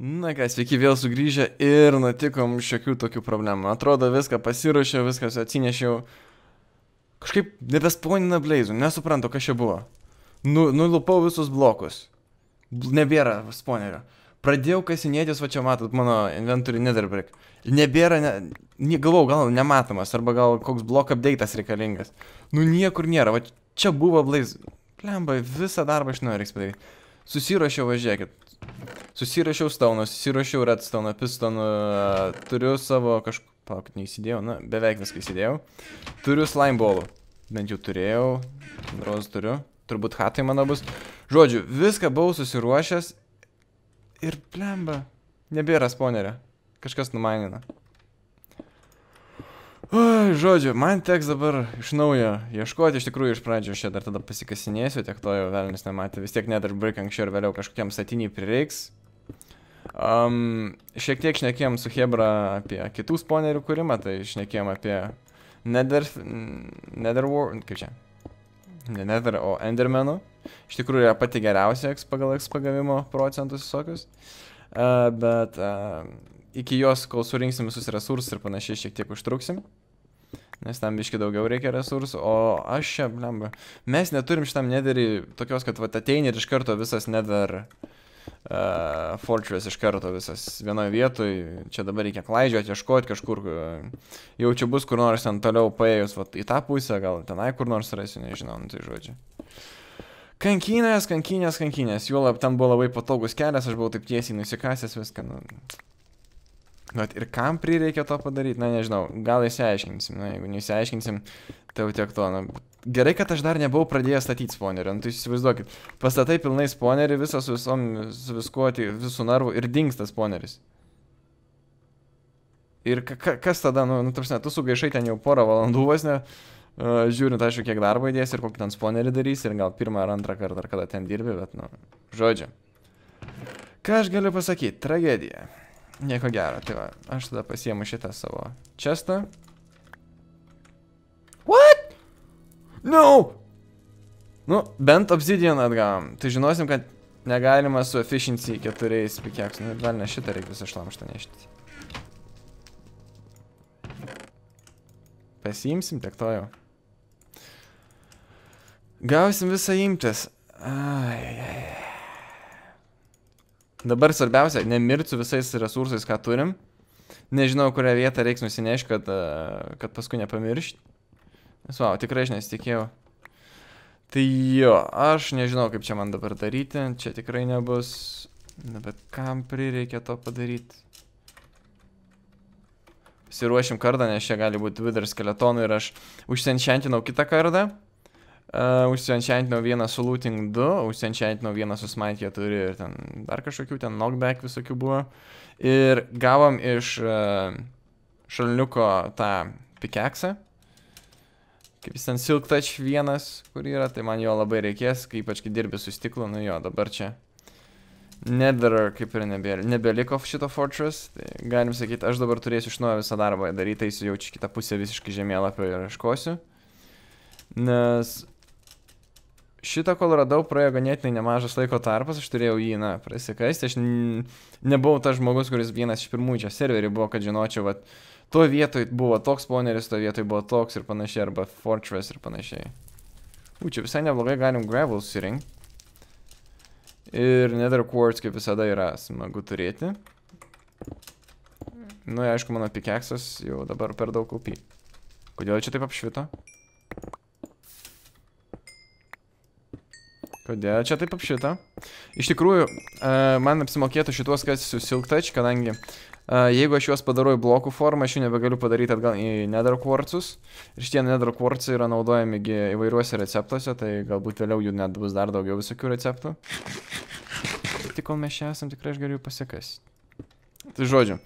Na ką, sveiki vėl sugrįžę ir nutikom šiokių tokių problemų. Atrodo, viską pasiruošiau, viskas atsinešiau. Kažkaip nebespaunina Blaze'ų, nesuprantu, kas čia buvo. Nulupau visus blokus. Nebėra spawnerio. Pradėjau kasinėtis, va čia matot mano inventory nether brick. Nebėra, galvau, gal nematomas, arba gal koks blok update'as reikalingas. Niekur nėra, va čia buvo Blaze. Lemba, visą darbą iš naujo reiks padaryti. Susiruošiau, važiuokit. Susirašiau stauną, susirašiau redstauną, pistoną, turiu savo kažką, palauk, neįsidėjau, na, beveik viską įsidėjau. Turiu slime ballų, bent jau turėjau, rozą turiu, turbūt hatai mano bus. Žodžiu, viską buvau susiruošęs ir plemba, nebėra spawnerio, kažkas numainina. Žodžiu, man teks dabar iš naujo ieškoti, iš tikrųjų iš pradžio aš čia dar tada pasikasinėsiu, tiek to jau velnis nematė, vis tiek nether brick anksčiau ir vėliau kažkokiam statiniai prireiks. Šiek tiek šnekėjom su Hebra apie kitų spawnerių kūrimą, tai šnekėjom apie nether world, kaip čia, ne nether, o endermenų. Iš tikrųjų yra pati geriausia pagal pagavimo procentus visokius, bet iki jos, kol surinksim visus resursus ir panašiai, šiek tiek užtruksim, nes tam biški daugiau reikia resursų, o aš čia, blemba, mes neturim šitam netherį tokios, kad vat ateini ir iš karto visas nether fortress iš karto visas vienoje vietoj, čia dabar reikia klaidžiuoti, ieškoti kažkur, jau čia bus kur nors ten toliau paėjus vat į tą pusę, gal tenai kur nors rasiu, nežinau, nu tai žodžiu. Kankinės, juolab ten buvo labai patogus kelias, aš buvau taip tiesiai nusikasęs viską, nu. Bet ir kam prireikia to padaryti, na nežinau, gal įsiaiškinsim, na jeigu neįsiaiškinsim, tai jau tiek to, na. Gerai, kad aš dar nebuvau pradėjęs statyti spawnerį, nu tai įsivaizduokit, pastatai pilnai spawnerį, visą su visom, su viskuoti, visų narvų ir dingsta spawneris. Ir kas tada, nu tarsi, tu sugaišai ten jau porą valandų vos, ne, žiūrint, aišku, kiek darbo įdės ir kokį ten spawnerį darys ir gal pirmą ar antrą kartą, ar kada ten dirbi, bet, nu, žodžiu. Ką aš galiu pasakyti? Tragedija. Nieko gero, tai va, aš tada pasiemu šitą savo chestą. What? No! Nu, bent obsidian atgavom. Tai žinosim, kad negalima su efficiency 4 pikeks. Nu, gal ne šitą reikia visą šlamštą nešti. Pasiimsim, tiek to jau. Gausim visą imtis. Ai. Dabar svarbiausia, nemirt su visais resursais, ką turim. Nežinau, kurią vietą reiks nusinešti, kad paskui nepamiršti. Nes, wow, tikrai aš nesitikėjau. Tai jo, aš nežinau, kaip čia man dabar daryti. Čia tikrai nebus. Na, bet kam prireikia to padaryti? Pasiruošim kardą, nes čia gali būti Wither Skeletonų ir aš užsienčiantinau kitą kardą. Užsienčiantinau vieną su Looting 2, užsienčiantinau vieną su Smite turi ir ten dar kažkokių, ten knockback visokių buvo. Ir gavom iš šalniuko tą pikeksą. Kaip jis ten Silk Touch 1, kur yra, tai man jo labai reikės, ypač kai dirbi su stiklu, nu jo, dabar čia Nether kaip ir nebeliko šito Fortress, tai galim sakyti, aš dabar turėsiu iš naujo visą darbą daryti, tai jaučiu kitą pusę visiškai žemėlapio ir ieškosiu. Nes šitą, kol radau, praėjo ganėtinai nemažas laiko tarpas, aš turėjau jį, na, prasikaisti, aš nebuvau tas žmogus, kuris vienas iš pirmųjų čia serverį buvo, kad žinočiau, vat, to vietoj buvo toks spawneris, to vietoj buvo toks ir panašiai, arba fortress ir panašiai. Čia visai neblogai galim gravel surinkt. Ir Nether Quartz, kaip visada, yra smagu turėti. Nu, aišku, mano pikeksas jau dabar per daug kaupy. Kodėl čia taip apšvito? Kodėl čia taip apšita? Iš tikrųjų, man apsimokėtų šituos kastis su Silk Touch, kadangi jeigu aš juos padarau į blokų formą, aš jų nebegaliu padaryti atgal į Nether Quartz'us. Ir šitie Nether Quartz'ai yra naudojami įvairiuose receptuose, tai galbūt vėliau jų net bus dar daugiau visokių receptų. Tik kol mes čia esam, tikrai aš galiu pasiekti. Tai žodžiu.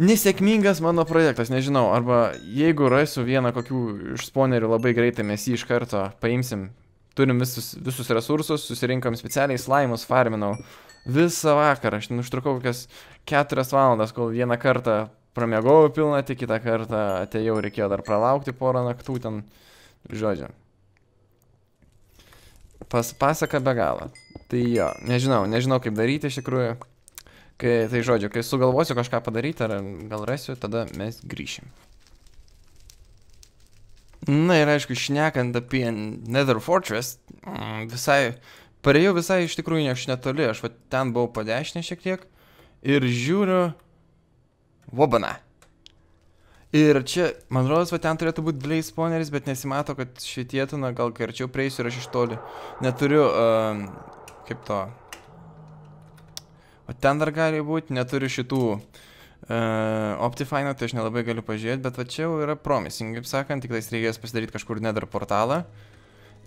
Nesėkmingas mano projektas, nežinau, arba jeigu rasiu vieną kokių iš spawnerių labai greitai, mes jį iš karto paimsim. Turim visus resursus, susirinkam specialiai slaimus, farminau visą vakarą. Aš užtrukau kokias 4 valandas, kol vieną kartą pramiegojau pilną, tik kitą kartą atėjau, reikėjo dar pralaukti porą naktų ten, žodžiu. Pasaka be galo. Tai jo, nežinau kaip daryti iš tikrųjų. Kai, tai žodžiu, kai sugalvosiu kažką padaryti, ar gal rasiu, tada mes grįšim. Na ir aišku, šnekant apie Nether Fortress, visai, parėjau visai iš tikrųjų ne aš netoli, aš va ten buvau padešinę šiek tiek ir žiūriu, vobana. Ir čia, man rodos, va ten turėtų būti Blaze spawneris, bet nesimato, kad šitietų, na gal kai arčiau prieisiu ir aš iš toli. Neturiu, kaip to... O ten dar gali būti, neturiu šitų Optifine, tai aš nelabai galiu pažiūrėti, bet va čia jau yra promising, kaip sakant, tik tais reikės pasidaryti kažkur Nether portalą.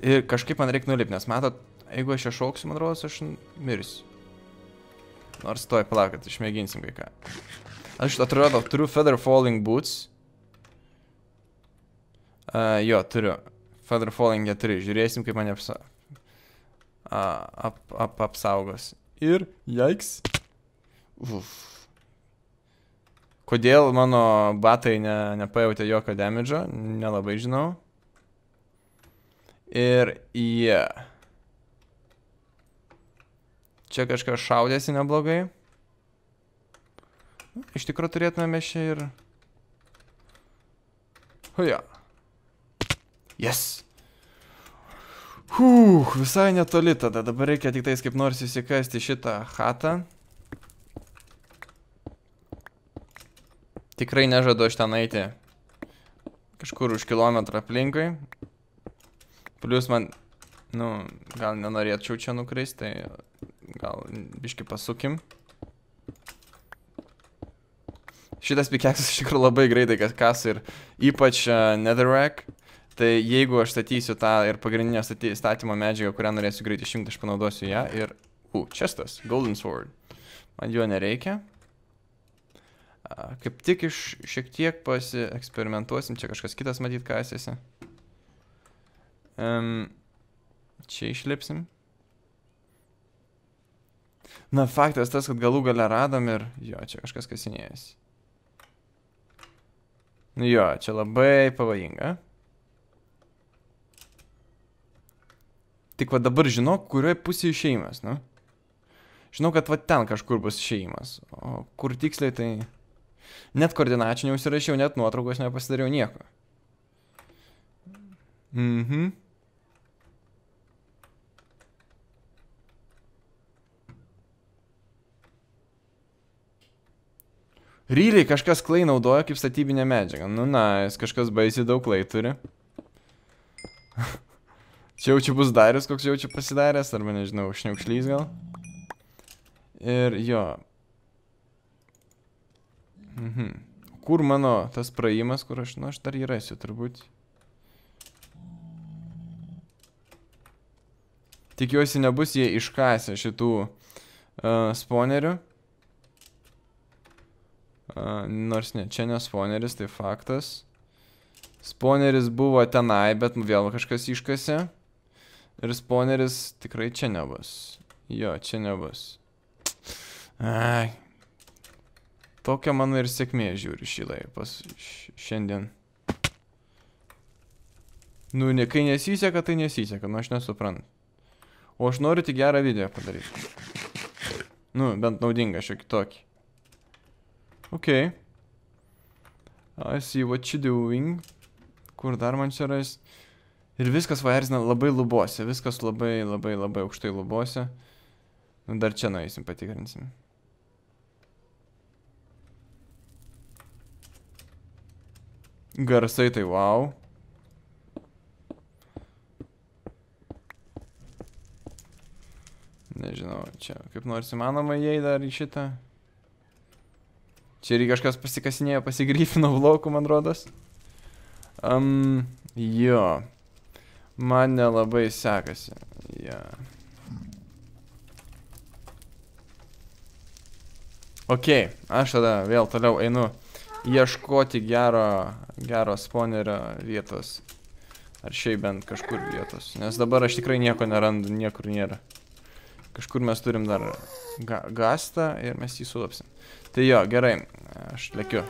Ir kažkaip man reikia nulipti, nes matot, jeigu aš čia šauksiu, man rodos, aš mirsiu. Nors toj palaukit, išmėginsim kai ką. Aš atrodo, turiu Feather Falling boots. Jo, turiu. Feather Falling 4, žiūrėsim kaip mane apsaugos. Ir, jaiks. Uf. Kodėl mano batai nepajautė jokio damage'o, nelabai žinau. Ir, yeah. Čia kažkas šaudėsi neblogai. Iš tikrųjų turėtume čia ir... Huja. Yes. Visai netoli tada, dabar reikia tik tais kaip nors įsikasti šitą chatą. Tikrai nežadu aš ten eiti kažkur už kilometrą aplinkui. Plius man, nu, gal nenorėčiau čia nukristi, tai gal biškį pasukim. Šitas pikeksas iš tikrųjų labai greitai kas ir ypač Nether Rack. Tai jeigu aš statysiu tą ir pagrindinę statymo medžiagą, kurią norėsiu greitai išjungti, aš panaudosiu ją ir... Chestas, Golden Sword. Man jo nereikia. Kaip tik iš šiek tiek pasieksperimentuosim, čia kažkas kitas matyt kasėsi. Čia išlipsim. Na, faktas tas, kad galų gale radom ir... Jo, čia kažkas kasinėjasi. Nu jo, čia labai pavojinga. Tik va dabar žinau, kurioje pusėje išėjimas, nu. Žinau, kad va ten kažkur bus išėjimas. O kur tiksliai, tai... Net koordinačių neužsirašiau, net nuotraukos nepasidariau nieko. Mhm. Ryliai kažkas klai naudoja kaip statybinę medžiagą. Nu, na, jis kažkas baisiai daug klai turi. Čia jau čia bus darius, koks jau čia pasidaręs, arba nežinau, šniaukšlys gal. Ir jo. Kur mano tas praėjimas, kur aš, nu, aš dar įrasiu turbūt. Tikiuosi nebus jie iškasę šitų spawnerių. Nors ne, čia ne spawneris, tai faktas. Spawneris buvo tenai, bet vėl kažkas iškasė. Ir spawneris tikrai čia nebus. Jo, čia nebus. Ai. Tokia mano ir sėkmė žiūri šį laiką šiandien. Nu, kai nesiseka, tai nesiseka. Nu, aš nesuprantu. O aš noriu tik gerą video padaryti. Nu, bent naudinga šiokį tokį. Ok. I see what you doing. Kur dar man čia ras? Ir viskas vaerzina labai lubose. Viskas labai aukštai lubose. Nu, dar čia nueisim, patikrinsim. Garsai tai wow. Nežinau, čia kaip nors įmanoma jai dar į šitą. Čia ir kažkas pasikasinėjo, pasigryfino blokų, man rodos. Jo. Man nelabai sekasi. Jo. Ok, aš tada vėl toliau einu ieškoti gero spawnerio vietos. Ar šiaip bent kažkur vietos. Nes dabar aš tikrai nieko nerandu, niekur nėra. Kažkur mes turim dar gastą ir mes jį sulapsim. Tai jo, gerai, aš lekiu.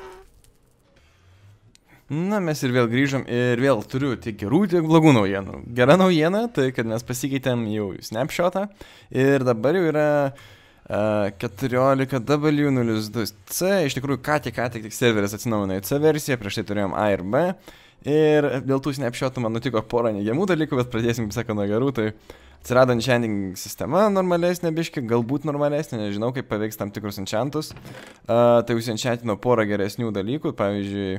Na, mes ir vėl grįžom ir vėl turiu tiek gerų, tiek blogų naujienų. Gera naujiena, tai kad mes pasikeitėm jau Snapshotą ir dabar jau yra 14W02C, iš tikrųjų ką tik serveris atsinaujino į C versiją, prieš tai turėjom A ir B. Ir dėl tų snapshotų man nutiko porą neigiamų dalykų, bet pradėsim viską nuo gerų. Tai atsirado enchanting sistema normalesnė biški, galbūt normalesnė, nežinau kaip paveiks tam tikrus enchantus. Tai užsienchantino porą geresnių dalykų, pavyzdžiui,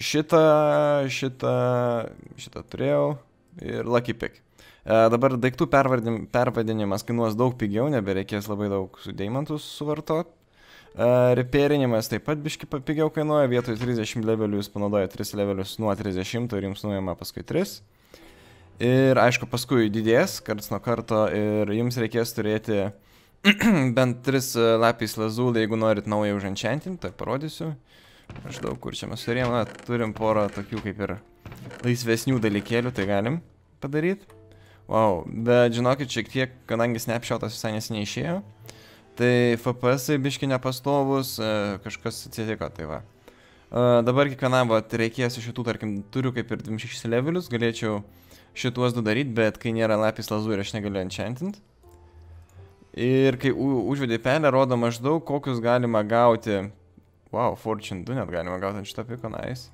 šitą turėjau ir Lucky Pick. Dabar daiktų pervadinimas kainuos daug pigiau, nebereikės labai daug su deimantus suvartot. Reperinimas taip pat biški pigiau kainuoja, vietoj 30 levelių jūs panaudoja 3 levelius nuo 30 ir jums nuima paskui 3. Ir aišku paskui didės karts nuo karto ir jums reikės turėti bent 3 Lapis Lazuli, jeigu norit naują užančiantinti, tai parodysiu. Aš daug kur čia mes turėjom, na, turim porą tokių kaip ir laisvesnių dalykėlių, tai galim padaryti. Wow, bet žinokit, šiek tiek, kadangi snapshotas visai nesiniai išėjo, tai FPS biški nepastovus, kažkas atsitiko, tai va. Dabar kiekvienam va, reikės šitų, tarkim, turiu kaip ir 26 levelius, galėčiau šituos du daryti, bet kai nėra Lapis Lazuli, aš negaliu enchantint. Ir kai užvedė pelę, rodo maždaug, kokius galima gauti, wow, Fortune 2 net galima gauti ant šitą piko, nice.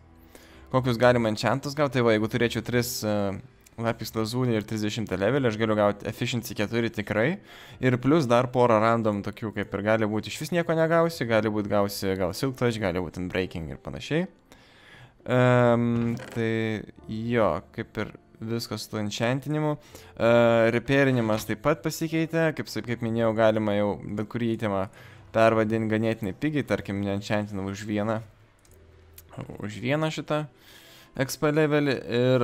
Kokius galima enchantus gauti, tai va, jeigu turėčiau 3... Lapis Lazuli ir 30 levelį, aš galiu gauti Efficiency 4 tikrai. Ir plus dar porą random tokių, kaip ir gali būti iš vis nieko negausi, gali būti gausi gal Silk Touch, gali būti Unbreaking ir panašiai. Tai jo, kaip ir viskas su enchantinimu. Reperinimas taip pat pasikeitė, kaip minėjau, galima jau bet kurį įtimą pervadinti ganėtinai pigiai, tarkim, neenchantinau už vieną šitą XP levelį ir...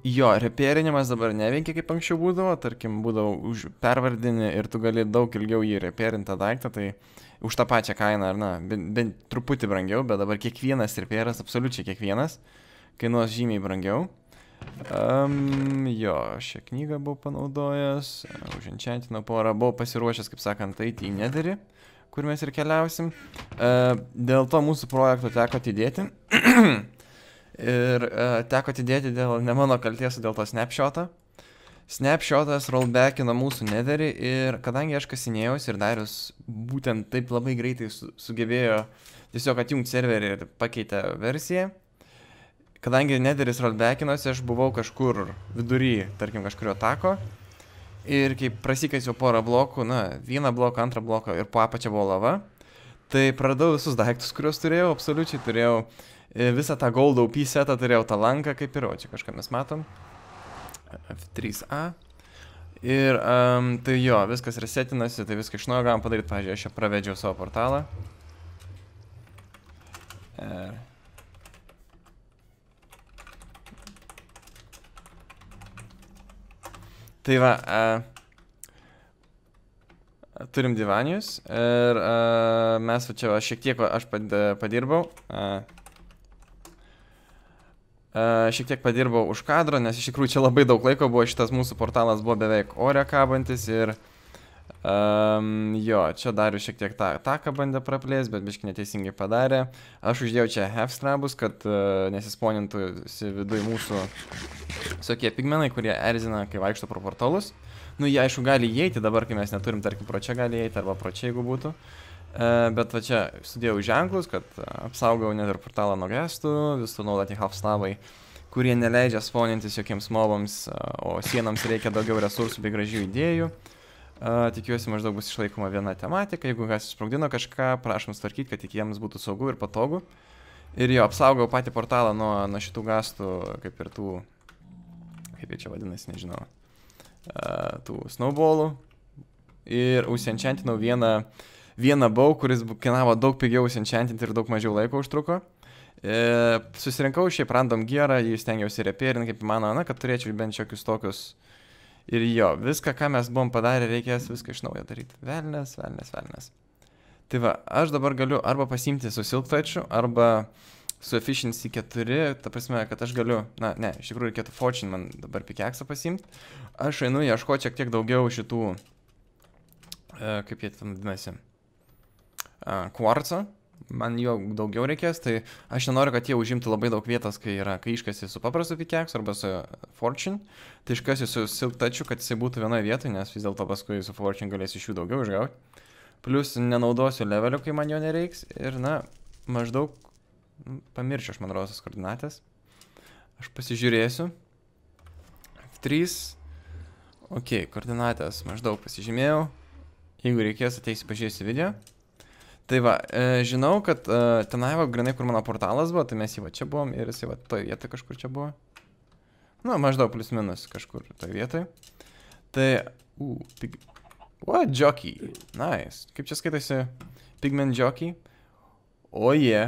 Jo, reperinimas dabar neveikia kaip anksčiau būdavo, tarkim, būdavo už pervardinį ir tu gali daug ilgiau jį reperintą daiktą, tai už tą pačią kainą, ar na, bent truputį brangiau, bet dabar kiekvienas reperas, absoliučiai kiekvienas, kainuos žymiai brangiau. Jo, šią knygą buvau panaudojęs, uženchantino porą, buvau pasiruošęs, kaip sakant, eiti į Netherį, kur mes ir keliausim. Dėl to mūsų projekto teko atidėti. Ir teko atidėti dėl, ne mano kalties, dėl to snapshotą. Snapshotas rollbackino mūsų Netherį ir kadangi aš kasinėjus ir Darius būtent taip labai greitai sugebėjo tiesiog atjungti serverį ir pakeitę versiją. Kadangi Netheris rollbackinosi, aš buvau kažkur vidury, tarkim, kažkurio tako. Ir kai prasikaisiau porą blokų, na, vieną bloką, antrą bloką ir po apačia buvo lava. Tai pradėjau visus daiktus, kuriuos turėjau, absoliučiai turėjau. Visą tą gold OP setą turėjau, tą lanką kaip ir, o čia kažką mes matom. F3A. Ir tai jo, viskas resetinasi, tai viską iš naujo galim padaryti. Pavyzdžiui, aš čia pravedžiau savo portalą. Tai va, turim divanijus ir mes va čia, šiek tiek aš padirbau. Šiek tiek padirbau už kadro, nes iš tikrųjų čia labai daug laiko buvo, šitas mūsų portalas buvo beveik ore kabantis ir jo, čia Darius šiek tiek tą taką bandė praplėsti, bet biškai neteisingai padarė. Aš uždėjau čia hefstrabus, kad nesisponintųsi viduj mūsų visokie pigmenai, kurie erzina, kai vaikšto pro portalus. Nu, jie aišku gali įeiti dabar, kai mes neturim, tarkim, pro čia gali įeiti arba pro čia, jeigu būtų. Bet va čia sudėjau ženklus, kad apsaugau net ir portalą nuo gestų, visų naudoti half-slavai, kurie neleidžia spawnintis jokiems mobams, o sienams reikia daugiau resursų bei gražių idėjų. Tikiuosi maždaug bus išlaikoma viena tematika, jeigu kas išsprogdino kažką, prašom tvarkyti, kad tik jiems būtų saugu ir patogu. Ir jo, apsaugau patį portalą nuo šitų gastų, kaip ir tų, kaip jie čia vadinasi, nežinau, tų snowballų. Ir užsienčiantinau vieną bau, kuris kainavo daug pigiau užsienčiantinti ir daug mažiau laiko užtruko. Susirinkau šiaip random gearą, jį stengiausi reperinti kaip mano, na, kad turėčiau bent šiokius tokius. Ir jo, viską, ką mes buvom padarę, reikės viską iš naujo daryti. Velnes, velnes, velnes. Tai va, aš dabar galiu arba pasiimti su Silk Touch'u, arba su Efficiency 4, ta prasme, kad aš galiu, na, ne, iš tikrųjų reikėtų Fortune man dabar pikeksą pasiimti. Aš einu ieškoti šiek tiek daugiau šitų, kaip jie ten vadinasi, kvarco, man jo daugiau reikės, tai aš nenoriu, kad jie užimtų labai daug vietos, kai iškasi su paprastu pikeks arba su Fortune, tai iškasi su Silk Touchu, kad jisai būtų vienoje vietoje, nes vis dėlto paskui su Fortune galės iš jų daugiau išgauti. Plus nenaudosiu levelio, kai man jo nereiks ir, na, maždaug pamiršiu aš man rosios koordinatės. Aš pasižiūrėsiu. F3. Ok, koordinatės maždaug pasižymėjau. Jeigu reikės, ateisi pažiūrėsiu video. Tai va, žinau, kad tenai va, grinai, kur mano portalas buvo, tai mes jį va čia buvom ir jisai va toj vietoj kažkur čia buvo. Nu, maždaug plus minus kažkur toj vietoj. Tai, what, jockey, nice. Kaip čia skaitasi, pigment jockey. O jie,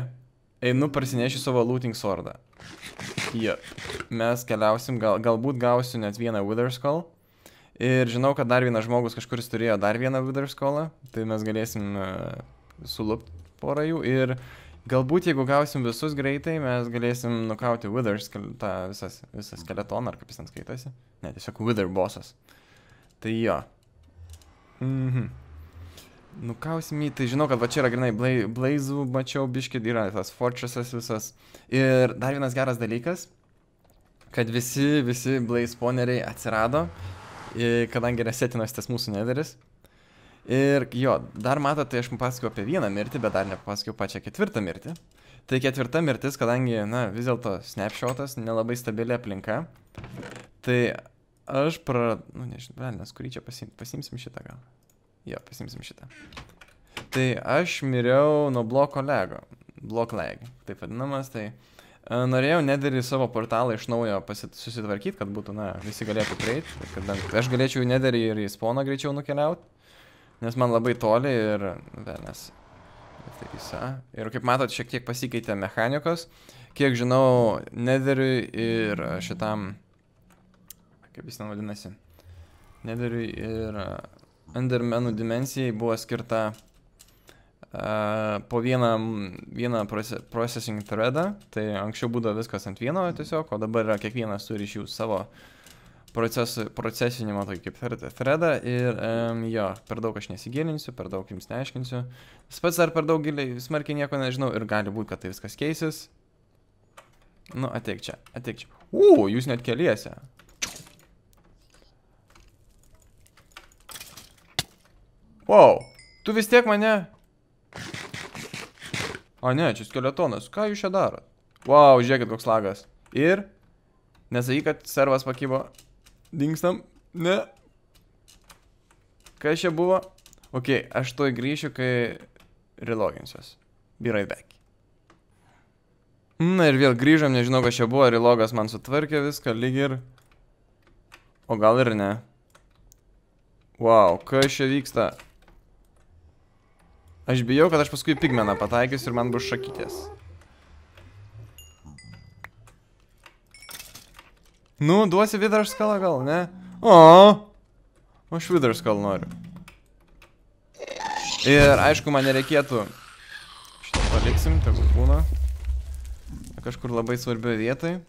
einu parsinešiu savo looting swordą. Jo, mes keliausim, galbūt gausiu net vieną Wither Skull. Ir žinau, kad dar vienas žmogus kažkuris turėjo dar vieną Wither Skullą, tai mes galėsim sulupt porą jų ir galbūt jeigu gausim visus greitai, mes galėsim nukauti Wither, tą visą skeletoną, ar kaip jis ten skaitasi. Ne, tiesiog Wither bossas. Tai jo. Nukausim jį, tai žinau, kad va čia yra grinai Blaze'ų, mačiau biškį, yra tas Fortress'as visas. Ir dar vienas geras dalykas, kad visi Blaze spawneriai atsirado, kadangi resetinos tas mūsų nederis. Ir jo, dar matote, aš papasakiau apie vieną mirtį, bet dar nepapasakiau pačią ketvirtą mirtį. Tai ketvirta mirtis, kadangi, na, vis dėlto snapshotas, nelabai stabili aplinka. Tai aš nu, nežinau, nes kurį čia pasimsim šitą gal. Jo, pasimsim šitą. Tai aš miriau nuo bloko lego. Blok lag, taip vadinamas, tai norėjau nederį savo portalą iš naujo susitvarkyti, kad būtų, na, visi galėtų prieiti, kad aš galėčiau nederį ir į spawną greičiau nukeliauti. Nes man labai toli ir vėlės. Ir kaip matot, šiek tiek pasikeitė mechanikos. Kiek žinau, nederiui ir šitam, kaip jis ten vadinasi, nederiui ir Endermenų dimensijai buvo skirta po vieną processing threadą. Tai anksčiau būdavo viskas ant vieno tiesiog, o dabar kiekvienas turi iš jų savo procesinimo, tokį kaip threadą ir jo, per daug aš nesigilinsiu, per daug jums neaiškinsiu. Pats dar per daug giliai, smarkiai nieko nežinau ir gali būti, kad tai viskas keisis. Nu, ateik čia, ateik čia. Jūs net keliese. Wow, tu vis tiek mane... O ne, čia skeletonas, ką jūs čia darot? Wow, žiūrėkit koks lagas. Ir... Nesakyk, kad servas pakybo... Dingstam, ne. Kas čia buvo? Ok, aš toj grįšiu, kai reloginsiuos. Be right back. Na ir vėl grįžom, nežinau, kas čia buvo, relogas man sutvarkė viską, lyg ir... O gal ir ne. Wow, kas čia vyksta? Aš bijau, kad aš paskui pigmeną pataikius ir man bus šakytės. Nu, duosi Wither Skullą gal, ne? O, aš Wither Skull noriu. Ir aišku, man nereikėtų. Šitą paliksim, tegul būna. Kažkur labai svarbioj vietoj.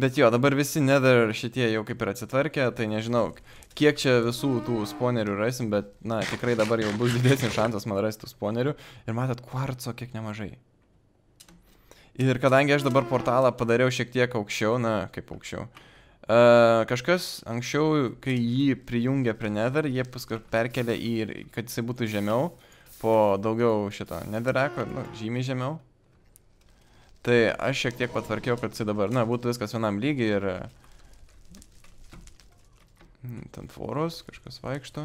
Bet jo, dabar visi nether šitie jau kaip ir atsitvarkė, tai nežinau, kiek čia visų tų spawnerių rasim, bet, na, tikrai dabar jau bus didesnis šansas man rasti tų spawnerių. Ir matot, kvarco kiek nemažai. Ir kadangi aš dabar portalą padariau šiek tiek aukščiau, na, kaip aukščiau, kažkas anksčiau, kai jį prijungia prie nether, jie paskui perkelia į, kad jisai būtų žemiau, po daugiau šito nether racko, nu, žymiai žemiau. Tai aš šiek tiek patvarkiau, kad jisai dabar, na, būtų viskas vienam lygiai ir... Ten foros, kažkas vaikšto.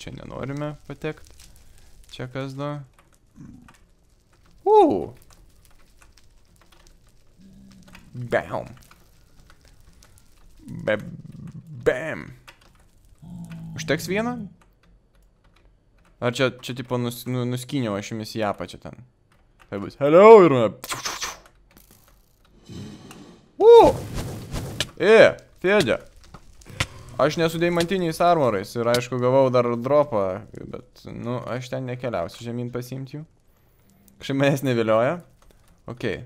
Čia nenorime patekti. Čia kas du. Bam. Bam. Užteks vieną? Ar čia tipo nuskyniau aš jumis į apačią ten? Tai bus, hello ir... Fėdė. Aš nesu deimantiniais armorais ir aišku gavau dar dropą, bet, nu, aš ten nekeliausiu žemyn pasiimti jų. Kažkaip manęs nevilioja. Okei.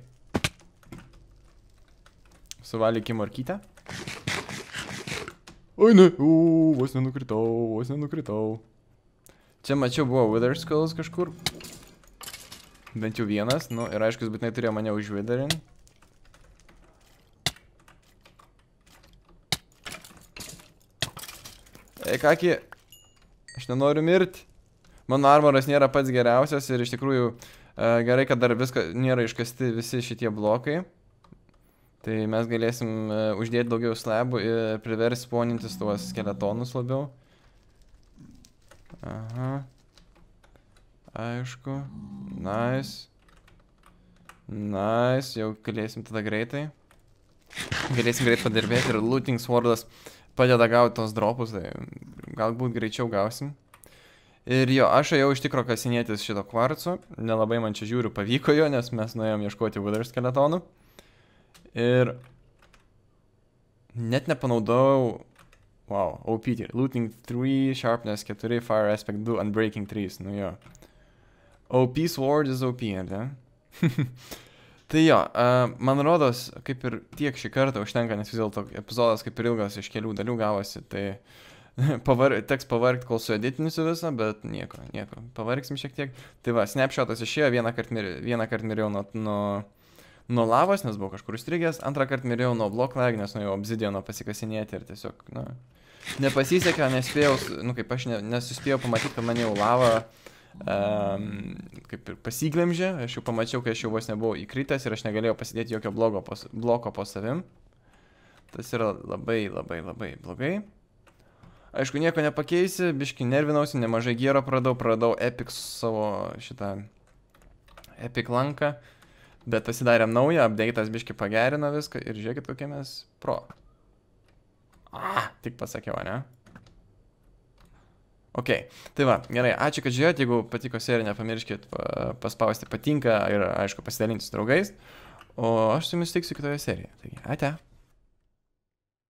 Suvalykim morkytę. Oi ne, vos nenukritau, vos nenukritau. Čia mačiau buvo Wither Skulls kažkur. Bent jau vienas, nu ir aišku, jis būtinai turėjo mane užvidarin. Ei, kaki, aš nenoriu mirti. Mano armoras nėra pats geriausias ir iš tikrųjų gerai, kad dar viską nėra iškasti visi šitie blokai. Tai mes galėsim uždėti daugiau slabų ir priversti sponintis tuos skeletonus labiau. Aha. Aišku. Nice. Nice. Jau galėsim tada greitai. Galėsim greit padirbėti ir looting swordas padeda gauti tos dropus, tai galbūt greičiau gausim. Ir jo, aš jau iš tikro kasinėtis šito kvarcu. Nelabai man čia žiūriu pavyko jo, nes mes nuėjom ieškoti Wither skeletonų. Ir net nepanaudojau. Wow, OP tier. Looting 3, Sharpness 4, Fire Aspect 2, Unbreaking 3, nu jo. OP Sword is OP, ar ne? Tai jo, man rodos, kaip ir tiek šį kartą užtenka, nes vis dėlto epizodas kaip ir ilgas iš kelių dalių gavosi, tai teks pavarkti, kol sueditinsiu visą, bet nieko, nieko, pavarksim šiek tiek. Tai va, snapshotas išėjo, vieną kart mirėjau nuo lavos, nes buvau kažkur įstrigęs, antrą kartą mirėjau nuo block lag, nes nuėjau obsidiano pasikasinėti ir tiesiog, na, nepasisekė, nespėjau, nu kaip aš nesuspėjau pamatyti, kad man jau lava kaip ir pasiglemžė, aš jau pamačiau, kai aš jau vos nebuvau įkritęs ir aš negalėjau pasidėti jokio bloko po savim. Tas yra labai, labai, labai blogai. Aišku, nieko nepakeisi, biški nervinausi, nemažai gėro pradau epic savo šitą epic lanką. Bet pasidarėm naują, update'as biški pagerino viską ir žiūrėkit, kokie mes pro. Tik pasakiau, ne? Ok, tai va, gerai, ačiū, kad žiūrėjot, jeigu patiko serija, nepamirškit paspausti patinka ir aišku pasidalinti su draugais. O aš su jumis tiksiu kitoje serijoje, taigi, ate.